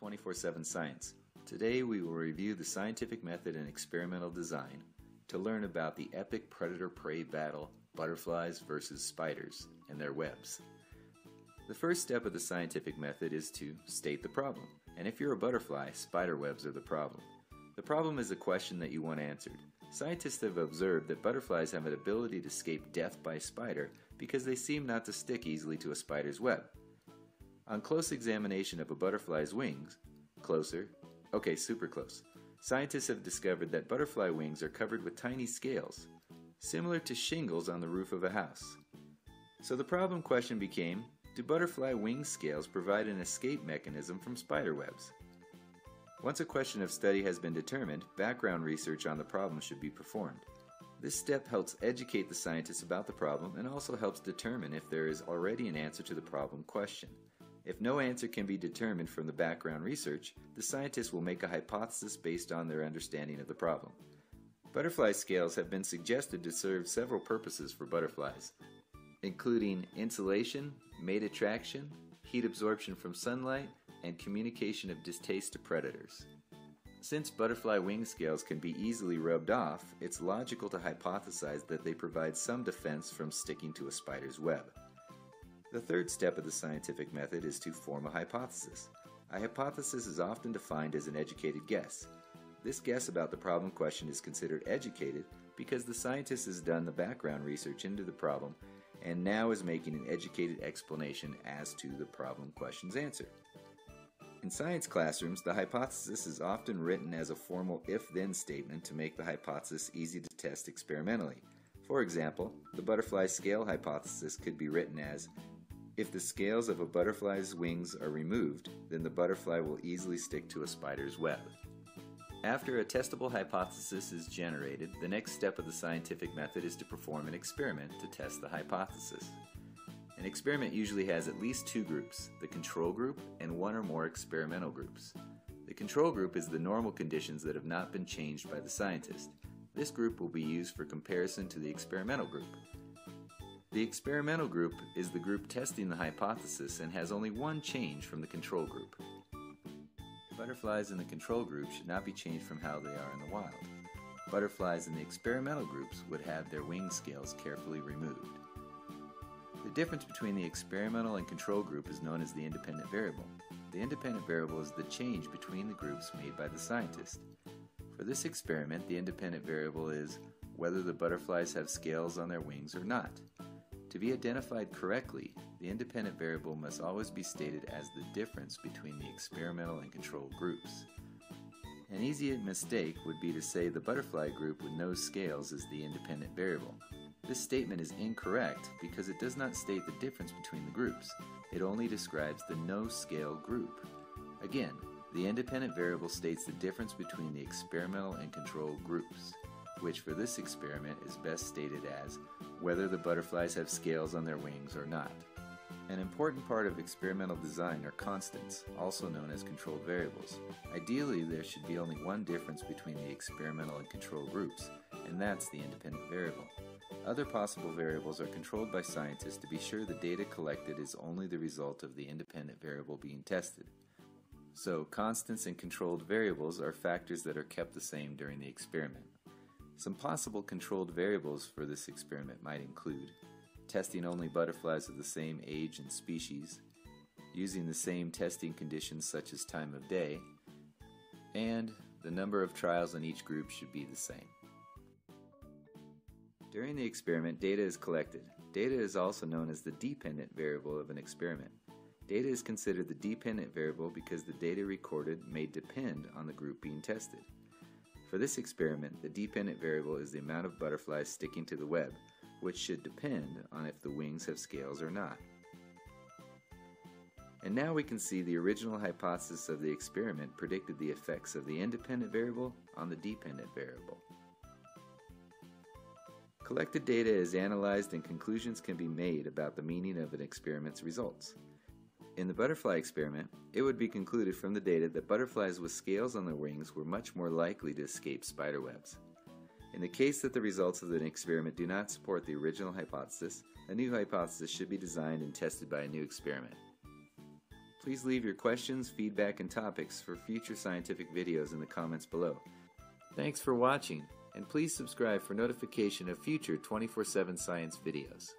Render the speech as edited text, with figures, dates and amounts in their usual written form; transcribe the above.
247 Science. Today we will review the scientific method in experimental design to learn about the epic predator-prey battle, butterflies versus spiders and their webs. The first step of the scientific method is to state the problem. And if you're a butterfly, spider webs are the problem. The problem is a question that you want answered. Scientists have observed that butterflies have an ability to escape death by a spider because they seem not to stick easily to a spider's web. On close examination of a butterfly's wings, super close, scientists have discovered that butterfly wings are covered with tiny scales, similar to shingles on the roof of a house. So the problem question became, do butterfly wing scales provide an escape mechanism from spider webs? Once a question of study has been determined, background research on the problem should be performed. This step helps educate the scientists about the problem and also helps determine if there is already an answer to the problem question. If no answer can be determined from the background research, the scientists will make a hypothesis based on their understanding of the problem. Butterfly scales have been suggested to serve several purposes for butterflies, including insulation, mate attraction, heat absorption from sunlight, and communication of distaste to predators. Since butterfly wing scales can be easily rubbed off, it's logical to hypothesize that they provide some defense from sticking to a spider's web. The third step of the scientific method is to form a hypothesis. A hypothesis is often defined as an educated guess. This guess about the problem question is considered educated because the scientist has done the background research into the problem and now is making an educated explanation as to the problem question's answer. In science classrooms, the hypothesis is often written as a formal if-then statement to make the hypothesis easy to test experimentally. For example, the butterfly scale hypothesis could be written as, if the scales of a butterfly's wings are removed, then the butterfly will easily stick to a spider's web. After a testable hypothesis is generated, the next step of the scientific method is to perform an experiment to test the hypothesis. An experiment usually has at least two groups, the control group and one or more experimental groups. The control group is the normal conditions that have not been changed by the scientist. This group will be used for comparison to the experimental group. The experimental group is the group testing the hypothesis and has only one change from the control group. Butterflies in the control group should not be changed from how they are in the wild. Butterflies in the experimental groups would have their wing scales carefully removed. The difference between the experimental and control group is known as the independent variable. The independent variable is the change between the groups made by the scientist. For this experiment, the independent variable is whether the butterflies have scales on their wings or not. To be identified correctly, the independent variable must always be stated as the difference between the experimental and control groups. An easy mistake would be to say the butterfly group with no scales is the independent variable. This statement is incorrect because it does not state the difference between the groups. It only describes the no-scale group. Again, the independent variable states the difference between the experimental and control groups, which for this experiment is best stated as whether the butterflies have scales on their wings or not. An important part of experimental design are constants, also known as controlled variables. Ideally, there should be only one difference between the experimental and control groups, and that's the independent variable. Other possible variables are controlled by scientists to be sure the data collected is only the result of the independent variable being tested. So, constants and controlled variables are factors that are kept the same during the experiment. Some possible controlled variables for this experiment might include testing only butterflies of the same age and species, using the same testing conditions such as time of day, and the number of trials in each group should be the same. During the experiment, data is collected. Data is also known as the dependent variable of an experiment. Data is considered the dependent variable because the data recorded may depend on the group being tested. For this experiment, the dependent variable is the amount of butterflies sticking to the web, which should depend on if the wings have scales or not. And now we can see the original hypothesis of the experiment predicted the effects of the independent variable on the dependent variable. Collected data is analyzed and conclusions can be made about the meaning of an experiment's results. In the butterfly experiment, it would be concluded from the data that butterflies with scales on their wings were much more likely to escape spider webs. In the case that the results of an experiment do not support the original hypothesis, a new hypothesis should be designed and tested by a new experiment. Please leave your questions, feedback, and topics for future scientific videos in the comments below. Thanks for watching, and please subscribe for notification of future 247 Science videos.